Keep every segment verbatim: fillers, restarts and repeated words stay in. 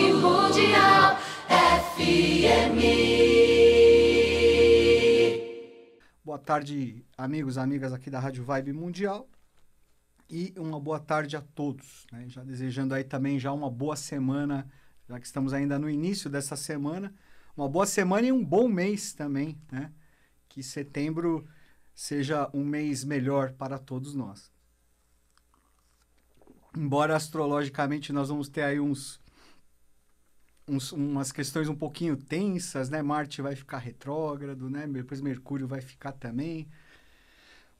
Vibe Mundial F M. Boa tarde, amigos e amigas aqui da Rádio Vibe Mundial. E uma boa tarde a todos, né? Já desejando aí também já uma boa semana, já que estamos ainda no início dessa semana. Uma boa semana e um bom mês também, né? Que setembro seja um mês melhor para todos nós. Embora astrologicamente nós vamos ter aí uns, uns umas questões um pouquinho tensas, né? Marte vai ficar retrógrado, né? Depois Mercúrio vai ficar também.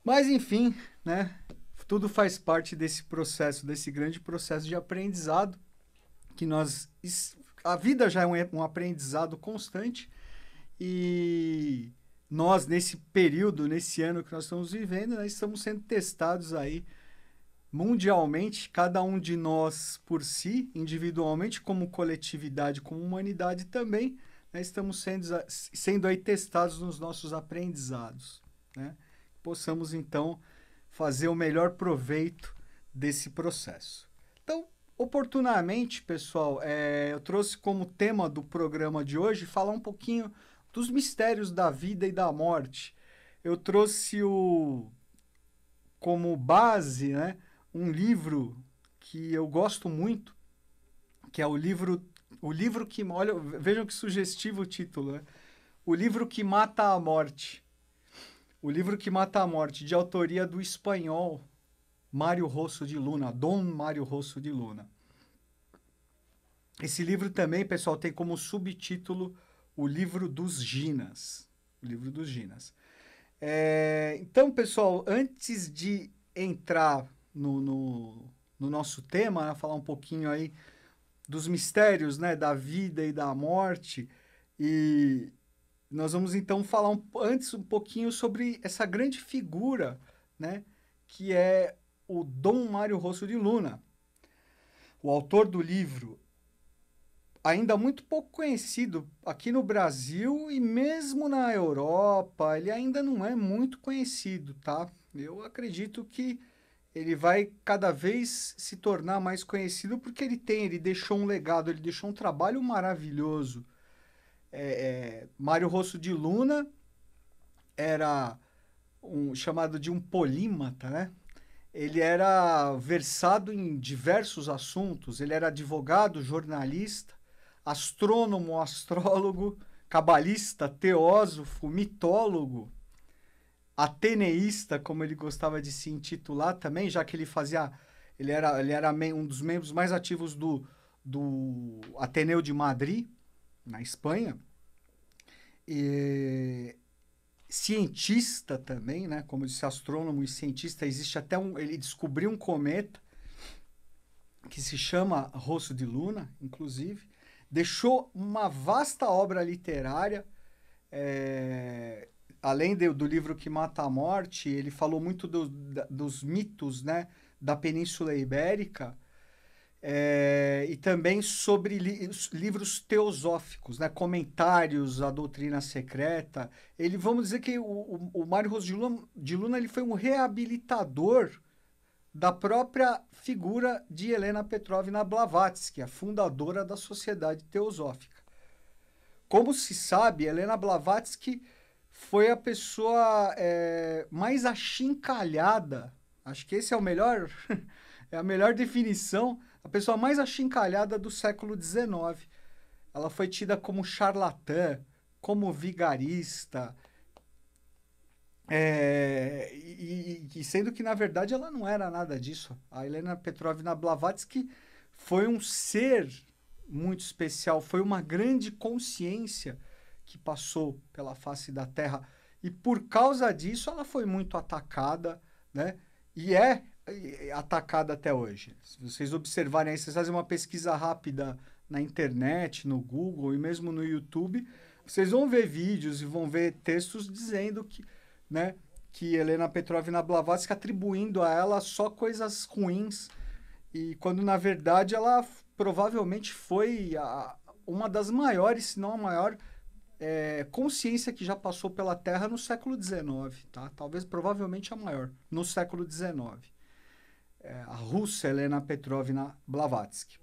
Mas enfim, né? Tudo faz parte desse processo, desse grande processo de aprendizado que nós... A vida já é um aprendizado constante e nós, nesse período, nesse ano que nós estamos vivendo, nós estamos sendo testados aí mundialmente, cada um de nós por si, individualmente, como coletividade, como humanidade também, nós estamos sendo, sendo aí testados nos nossos aprendizados, né? Possamos, então, fazer o melhor proveito desse processo. Então, oportunamente, pessoal, é, eu trouxe como tema do programa de hoje falar um pouquinho dos mistérios da vida e da morte. Eu trouxe o, como base, né, um livro que eu gosto muito, que é o livro, o livro que... Olha, vejam que sugestivo o título, né? O Livro que Mata a Morte. O Livro que Mata a Morte, de autoria do espanhol Mario Roso de Luna, Dom Mario Roso de Luna. Esse livro também, pessoal, tem como subtítulo O Livro dos Ginas. O Livro dos Ginas. É, então, pessoal, antes de entrar no, no, no nosso tema, né, falar um pouquinho aí dos mistérios, né, da vida e da morte e... Nós vamos, então, falar um, antes um pouquinho sobre essa grande figura, né, que é o Dom Mario Roso de Luna, o autor do livro, ainda muito pouco conhecido aqui no Brasil e mesmo na Europa, ele ainda não é muito conhecido, tá? Eu acredito que ele vai cada vez se tornar mais conhecido porque ele tem, ele deixou um legado, ele deixou um trabalho maravilhoso. É, é, Mario Roso de Luna era um, chamado de um polímata, né? Ele era versado em diversos assuntos, ele era advogado, jornalista, astrônomo, astrólogo, cabalista, teósofo, mitólogo, ateneísta, como ele gostava de se intitular também, já que ele fazia, ele era, ele era um dos membros mais ativos do, do Ateneu de Madrid, na Espanha, e cientista também, né? Como eu disse, astrônomo e cientista, existe até um... Ele descobriu um cometa que se chama Roso de Luna, inclusive. Deixou uma vasta obra literária, é, além de, do livro que Mata a Morte, ele falou muito do, da, dos mitos, né, da Península Ibérica, É, e também sobre li livros teosóficos, né? Comentários à doutrina secreta. Ele, vamos dizer que o, o, o Mario Roso de Luna, de Luna ele foi um reabilitador da própria figura de Helena Petrovna Blavatsky, a fundadora da Sociedade Teosófica. Como se sabe, Helena Blavatsky foi a pessoa é, mais achincalhada, acho que esse é o melhor, é a melhor definição, a pessoa mais achincalhada do século dezenove. Ela foi tida como charlatã, como vigarista, é, e, e sendo que, na verdade, ela não era nada disso. A Helena Petrovna Blavatsky foi um ser muito especial, foi uma grande consciência que passou pela face da Terra. E, por causa disso, ela foi muito atacada, né? E é... atacada até hoje. Se vocês observarem aí, vocês fazem uma pesquisa rápida na internet, no Google e mesmo no YouTube, vocês vão ver vídeos e vão ver textos dizendo que, né, que Helena Petrovna Blavatsky atribuindo a ela só coisas ruins, e quando na verdade ela provavelmente foi a, uma das maiores, se não a maior, é, consciência que já passou pela Terra no século dezenove, tá? Talvez, provavelmente a maior, no século dezenove. É, a russa Helena Petrovna Blavatsky.